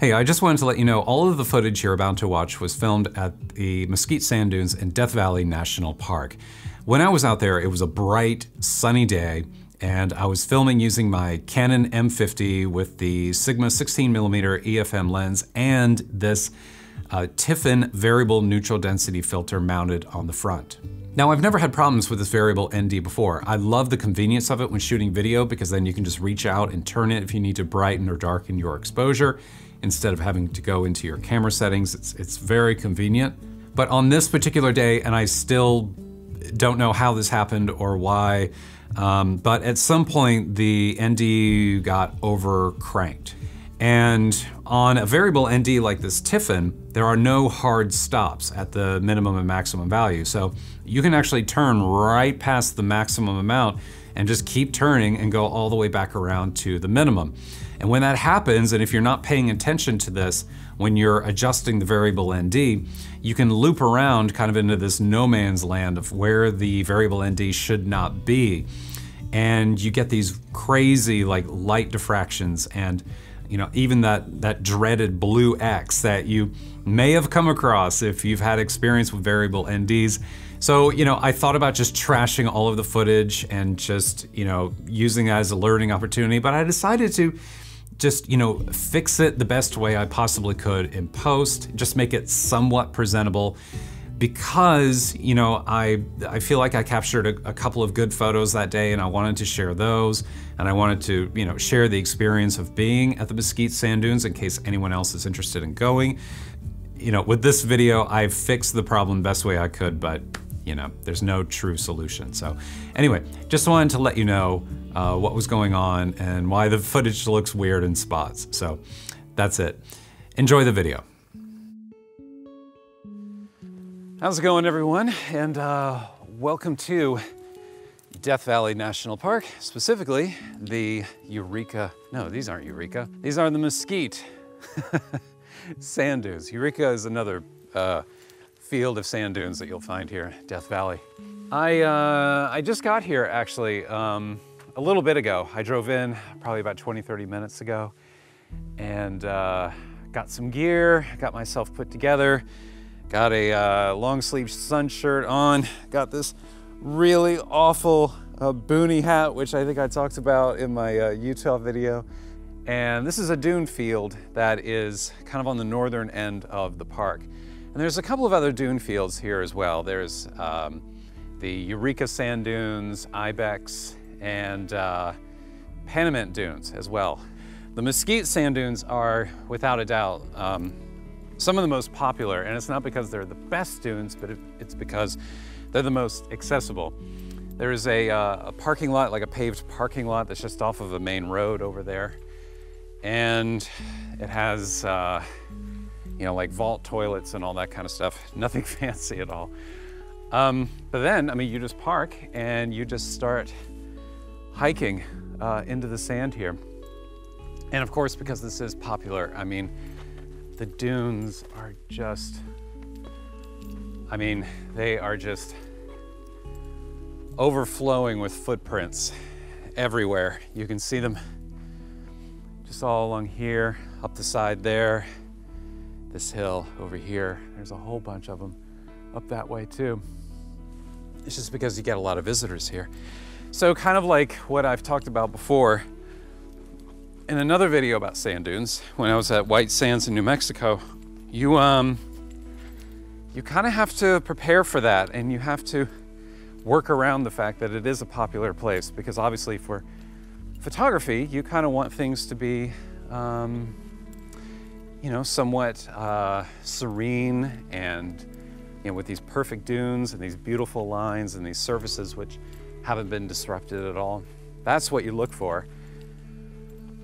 Hey, I just wanted to let you know all of the footage you're about to watch was filmed at the Mesquite Sand Dunes in Death Valley National Park. When I was out there, it was a bright, sunny day, and I was filming using my Canon M50 with the Sigma 16mm EFM lens and this Tiffen variable neutral density filter mounted on the front. Now, I've never had problems with this variable ND before. I love the convenience of it when shooting video because then you can just reach out and turn it if you need to brighten or darken your exposure instead of having to go into your camera settings. It's very convenient. But on this particular day, and I still don't know how this happened or why, but at some point the ND got over cranked. And on a variable ND like this Tiffen, there are no hard stops at the minimum and maximum value. So you can actually turn right past the maximum amount and just keep turning and go all the way back around to the minimum. And when that happens, and if you're not paying attention to this, when you're adjusting the variable ND, you can loop around kind of into this no man's land of where the variable ND should not be. And you get these crazy like light diffractions and, you know, even that dreaded blue X that you may have come across if you've had experience with variable NDs. So, you know, I thought about just trashing all of the footage and just, you know, using that as a learning opportunity, but I decided to just, you know, fix it the best way I possibly could in post, just make it somewhat presentable because, you know, I feel like I captured a couple of good photos that day and I wanted to share those, and I wanted to, you know, share the experience of being at the Mesquite Sand Dunes in case anyone else is interested in going. You know, with this video, I fixed the problem best way I could, but, you know, there's no true solution. So anyway, just wanted to let you know what was going on and why the footage looks weird in spots. So that's it. Enjoy the video. How's it going, everyone? And welcome to Death Valley National Park, specifically the Eureka, no, these aren't Eureka. These are the Mesquite Sand Dunes. Eureka is another field of sand dunes that you'll find here, Death Valley. I just got here actually a little bit ago. I drove in probably about 20, 30 minutes ago and got some gear, got myself put together, got a long sleeve sun shirt on, got this really awful boonie hat, which I think I talked about in my Utah video. And this is a dune field that is kind of on the northern end of the park. And there's a couple of other dune fields here as well. There's the Eureka Sand Dunes, Ibex, and Panamint Dunes as well. The Mesquite Sand Dunes are, without a doubt, some of the most popular, and it's not because they're the best dunes, but it's because they're the most accessible. There is a parking lot, like a paved parking lot that's just off of a main road over there. And it has, you know, like vault toilets and all that kind of stuff. Nothing fancy at all. But then, I mean, you just park and you just start hiking into the sand here. And of course, because this is popular, I mean, the dunes are just, I mean, they are just overflowing with footprints everywhere. You can see them just all along here, up the side there, this hill over here. There's a whole bunch of them up that way too. It's just because you get a lot of visitors here. So kind of like what I've talked about before in another video about sand dunes, when I was at White Sands in New Mexico, you kind of have to prepare for that, and you have to work around the fact that it is a popular place, because obviously for photography, you kind of want things to be, you know, somewhat serene and, you know, with these perfect dunes and these beautiful lines and these surfaces which haven't been disrupted at all. That's what you look for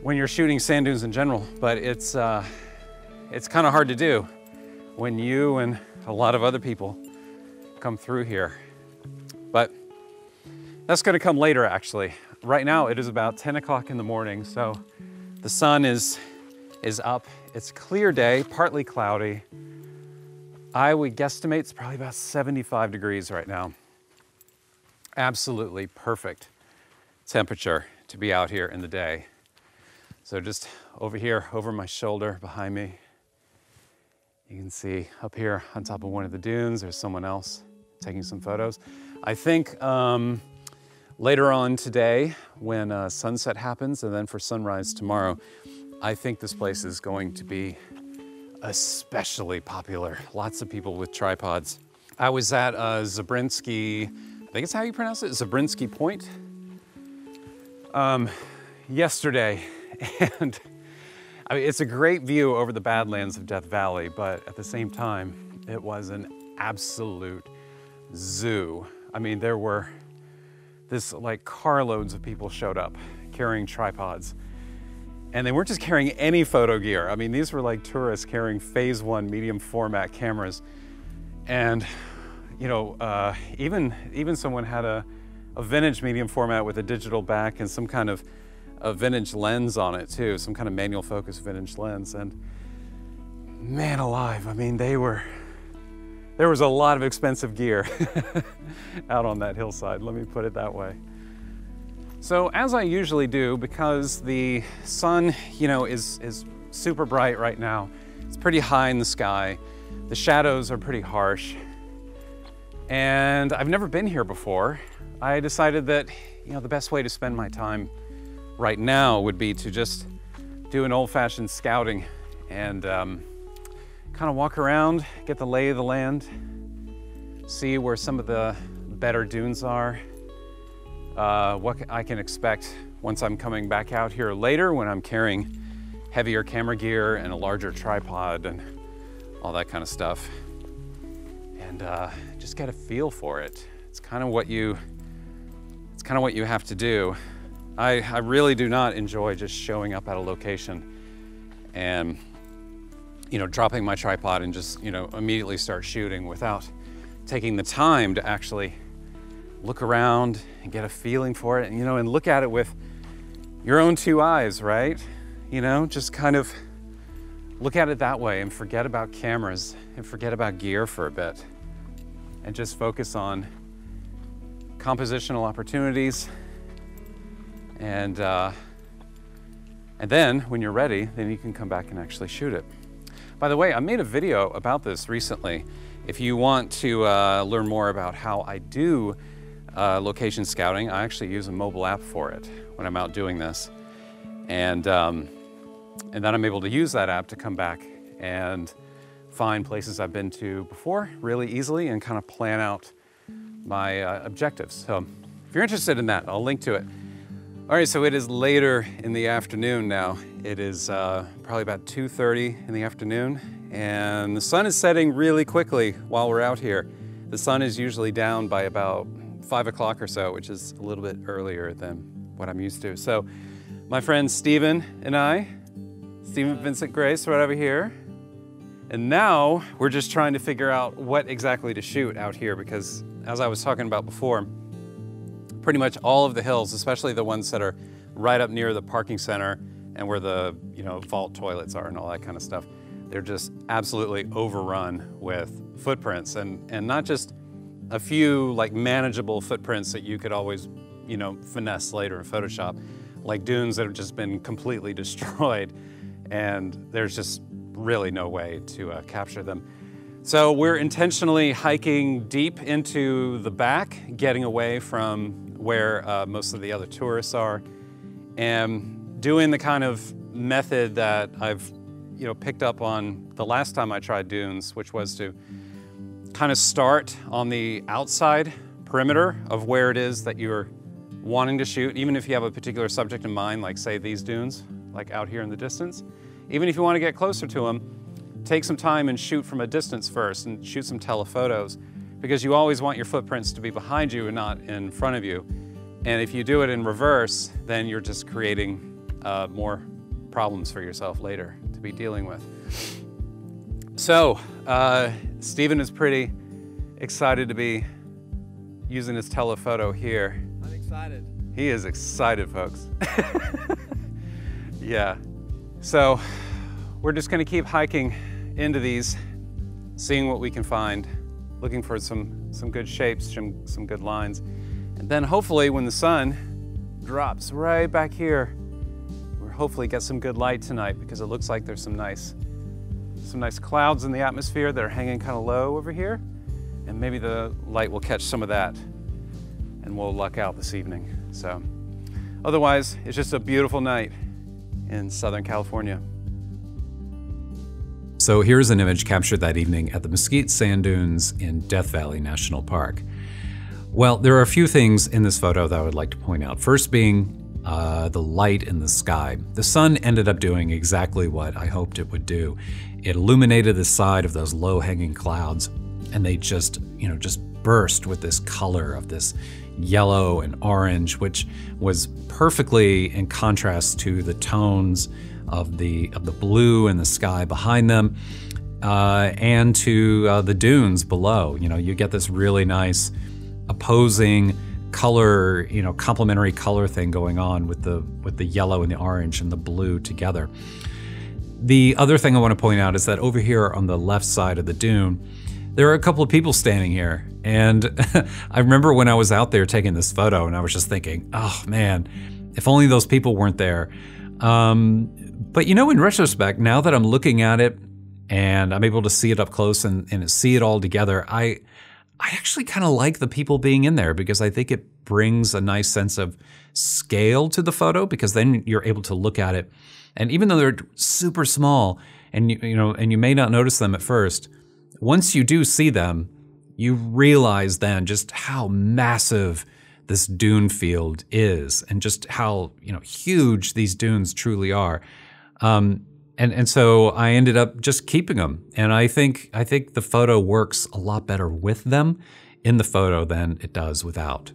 when you're shooting sand dunes in general, but it's kind of hard to do when you and a lot of other people come through here. But that's going to come later, actually. Right now it is about 10 o'clock in the morning, so the sun is up. It's a clear day, partly cloudy. I would guesstimate it's probably about 75 degrees right now. Absolutely perfect temperature to be out here in the day. So just over here, over my shoulder, behind me, you can see up here on top of one of the dunes, there's someone else taking some photos. I think later on today, when sunset happens, and then for sunrise tomorrow, I think this place is going to be especially popular. Lots of people with tripods. I was at Zabrinsky, I think it's how you pronounce it, Zabrinsky Point, yesterday. And I mean, it's a great view over the Badlands of Death Valley, but at the same time, it was an absolute zoo. I mean, there were like carloads of people showed up carrying tripods. And they weren't just carrying any photo gear. I mean, these were like tourists carrying Phase One medium format cameras. And, you know, even someone had a vintage medium format with a digital back and some kind of a vintage lens on it too, some kind of manual focus vintage lens. And man alive, I mean, there was a lot of expensive gear out on that hillside, let me put it that way. So as I usually do, because the sun, you know, is super bright right now, it's pretty high in the sky, the shadows are pretty harsh, and I've never been here before, I decided that, you know, the best way to spend my time right now would be to just do an old-fashioned scouting and kind of walk around, get the lay of the land, see where some of the better dunes are, what I can expect once I'm coming back out here later when I'm carrying heavier camera gear and a larger tripod and all that kind of stuff, and just get a feel for it. It's kind of what you, it's kind of what you have to do. I really do not enjoy just showing up at a location and, you know, dropping my tripod and just, you know, immediately start shooting without taking the time to actually look around and get a feeling for it, and, you know, and look at it with your own two eyes, right? You know, just kind of look at it that way and forget about cameras and forget about gear for a bit and just focus on compositional opportunities. And then when you're ready, then you can come back and actually shoot it. By the way, I made a video about this recently. If you want to learn more about how I do location scouting, I actually use a mobile app for it when I'm out doing this. And then I'm able to use that app to come back and find places I've been to before really easily and kind of plan out my objectives. So if you're interested in that, I'll link to it. All right, so it is later in the afternoon now. It is probably about 2:30 in the afternoon, and the sun is setting really quickly while we're out here. The sun is usually down by about 5 o'clock or so, which is a little bit earlier than what I'm used to. So my friend Stephen and I, Stephen Vincent Grace right over here, and now we're just trying to figure out what exactly to shoot out here, because as I was talking about before, pretty much all of the hills, especially the ones that are right up near the parking center and where the, you know, vault toilets are and all that kind of stuff, they're just absolutely overrun with footprints, and not just a few like manageable footprints that you could always, you know, finesse later in Photoshop, like dunes that have just been completely destroyed, and there's just really no way to capture them. So we're intentionally hiking deep into the back, getting away from where most of the other tourists are, and doing the kind of method that I've, you know, picked up on the last time I tried dunes, which was to kind of start on the outside perimeter of where it is that you're wanting to shoot, even if you have a particular subject in mind, like say these dunes, like out here in the distance. Even if you want to get closer to them, take some time and shoot from a distance first and shoot some telephotos, because you always want your footprints to be behind you and not in front of you. And if you do it in reverse, then you're just creating more problems for yourself later to be dealing with. So Stephen is pretty excited to be using his telephoto here. I'm excited. He is excited, folks. Yeah. So we're just going to keep hiking into these, seeing what we can find, looking for some good shapes, some good lines. And then hopefully when the sun drops right back here, we're hopefully get some good light tonight, because it looks like there's some nice clouds in the atmosphere that are hanging kind of low over here, and maybe the light will catch some of that and we'll luck out this evening. So otherwise, it's just a beautiful night in Southern California. So here's an image captured that evening at the Mesquite Sand Dunes in Death Valley National Park. Well, there are a few things in this photo that I would like to point out. First being the light in the sky. The sun ended up doing exactly what I hoped it would do. It illuminated the side of those low-hanging clouds, and they just, you know, just burst with this color of this yellow and orange, which was perfectly in contrast to the tones of the blue and the sky behind them, and to the dunes below. You know, you get this really nice opposing color, you know, complementary color thing going on with the yellow and the orange and the blue together. The other thing I want to point out is that over here on the left side of the dune, there are a couple of people standing here, and I remember when I was out there taking this photo, and I was just thinking, oh man, if only those people weren't there. But you know, in retrospect, now that I'm looking at it and I'm able to see it up close and see it all together, I actually kind of like the people being in there, because I think it brings a nice sense of scale to the photo, because then you're able to look at it. And even though they're super small and you may not notice them at first, once you do see them, you realize then just how massive this dune field is, and just how, you know, huge these dunes truly are. And so I ended up just keeping them. And I think the photo works a lot better with them in the photo than it does without.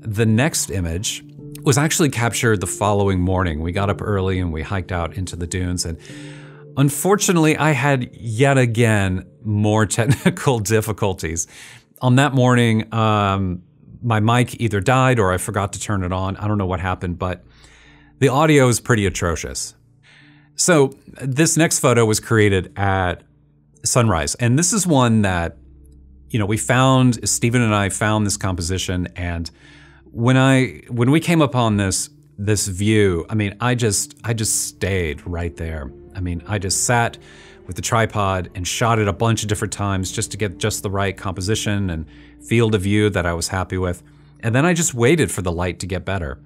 The next image was actually captured the following morning. We got up early and we hiked out into the dunes, and unfortunately I had yet again more technical difficulties. On that morning, my mic either died or I forgot to turn it on. I don't know what happened, but the audio is pretty atrocious. So this next photo was created at sunrise. And this is one that, you know, Stephen and I found this composition. And when we came upon this view, I mean, I just stayed right there. I mean, I just sat with the tripod and shot it a bunch of different times just to get just the right composition and field of view that I was happy with. And then I just waited for the light to get better,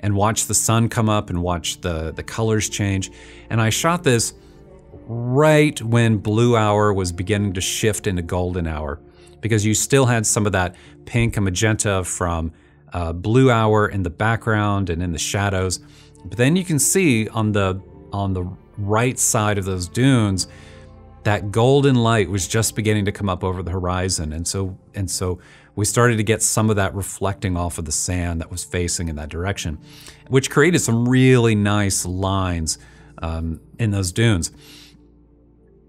and watch the sun come up and watch the colors change. And I shot this right when blue hour was beginning to shift into golden hour, because you still had some of that pink and magenta from blue hour in the background and in the shadows. But then you can see on the right side of those dunes, that golden light was just beginning to come up over the horizon. And so we started to get some of that reflecting off of the sand that was facing in that direction, which created some really nice lines in those dunes.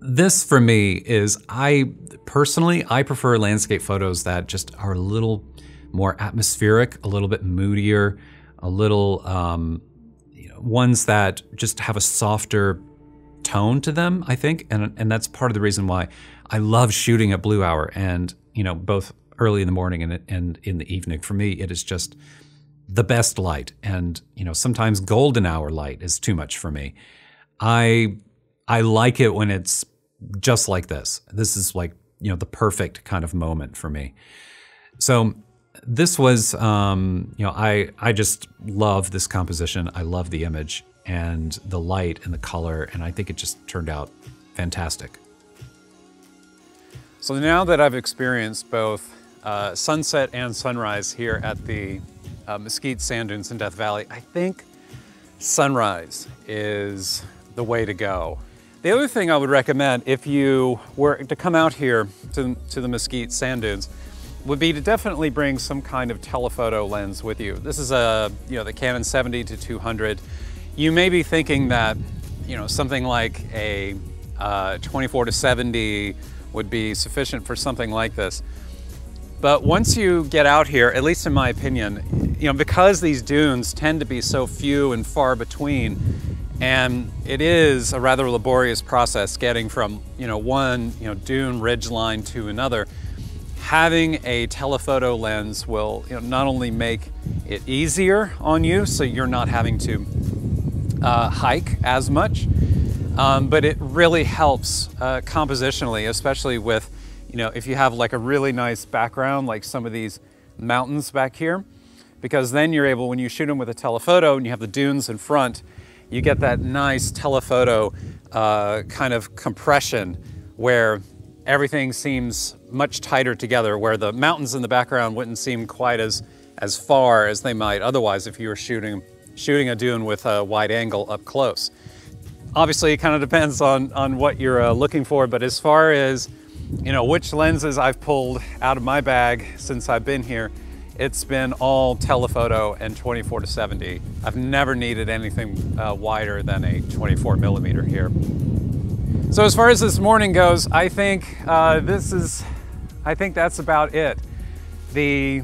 This for me is, I personally prefer landscape photos that just are a little more atmospheric, a little bit moodier, a little, you know, ones that just have a softer tone to them, I think. And that's part of the reason why I love shooting at blue hour, and, you know, both early in the morning and in the evening. For me, it is just the best light. And, you know, sometimes golden hour light is too much for me. I like it when it's just like this. This is like, you know, the perfect kind of moment for me. So this was, you know, I just love this composition. I love the image and the light and the color, and I think it just turned out fantastic. So now that I've experienced both sunset and sunrise here at the Mesquite Sand Dunes in Death Valley, I think sunrise is the way to go. The other thing I would recommend, if you were to come out here to the Mesquite Sand Dunes, would be to definitely bring some kind of telephoto lens with you. This is a, you know, the Canon 70 to 200. You may be thinking that, you know, something like a 24 to 70 would be sufficient for something like this. But once you get out here, at least in my opinion, you know, because these dunes tend to be so few and far between, and it is a rather laborious process getting from, you know, one, you know, dune ridge line to another, having a telephoto lens will not only make it easier on you, so you're not having to hike as much, but it really helps compositionally, especially with, if you have like a really nice background, like some of these mountains back here, because then you're able, when you shoot them with a telephoto and you have the dunes in front, you get that nice telephoto kind of compression where everything seems much tighter together, where the mountains in the background wouldn't seem quite as far as they might otherwise if you were shooting a dune with a wide angle up close. Obviously, it kind of depends on what you're looking for, but as far as, which lenses I've pulled out of my bag since I've been here, it's been all telephoto and 24 to 70. I've never needed anything wider than a 24mm here. So as far as this morning goes, I think that's about it. The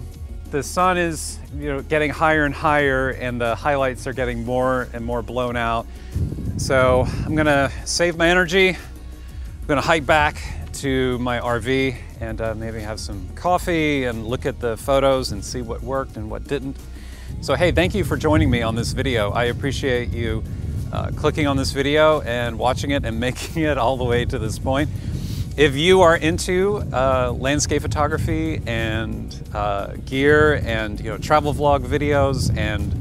sun is getting higher and higher, and the highlights are getting more and more blown out. So I'm gonna save my energy. I'm gonna hike back to my RV and maybe have some coffee and look at the photos and see what worked and what didn't. So hey, thank you for joining me on this video. I appreciate you clicking on this video and watching it and making it all the way to this point. If you are into landscape photography and gear and travel vlog videos and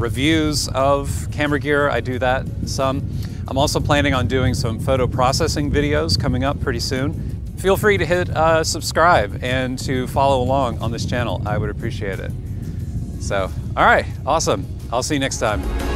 reviews of camera gear, I do that some. I'm also planning on doing some photo processing videos coming up pretty soon. Feel free to hit subscribe and to follow along on this channel. I would appreciate it. So, all right, awesome. I'll see you next time.